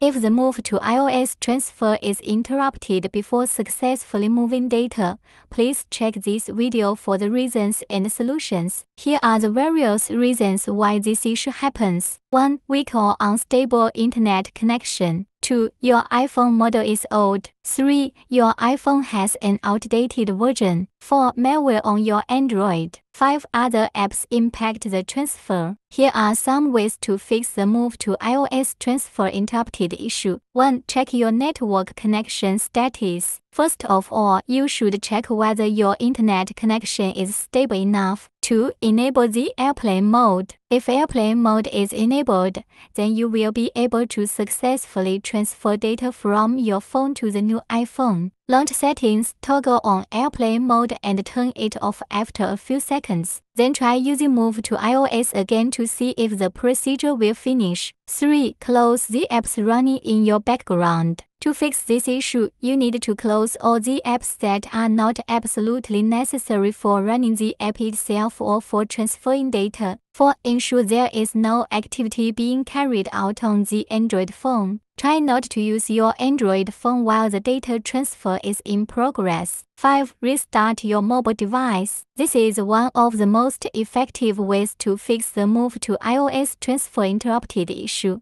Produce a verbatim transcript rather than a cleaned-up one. If the move to iOS transfer is interrupted before successfully moving data, please check this video for the reasons and solutions. Here are the various reasons why this issue happens. one Weak or unstable internet connection. two Your iPhone model is old. three Your iPhone has an outdated version. four Malware on your Android. five Other apps impact the transfer. Here are some ways to fix the move to iOS transfer interrupted issue. one Check your network connection status. First of all, you should check whether your internet connection is stable enough. two Enable the airplane mode. If airplane mode is enabled, then you will be able to successfully transfer data from your phone to the new iPhone. Launch settings, toggle on airplane mode and turn it off after a few seconds. Then try using Move to iOS again to see if the procedure will finish. three Close the apps running in your background. To fix this issue, you need to close all the apps that are not absolutely necessary for running the app itself or for transferring data. four Ensure there is no activity being carried out on the Android phone. Try not to use your Android phone while the data transfer is in progress. five Restart your mobile device. This is one of the most effective ways to fix the move to iOS transfer interrupted issue.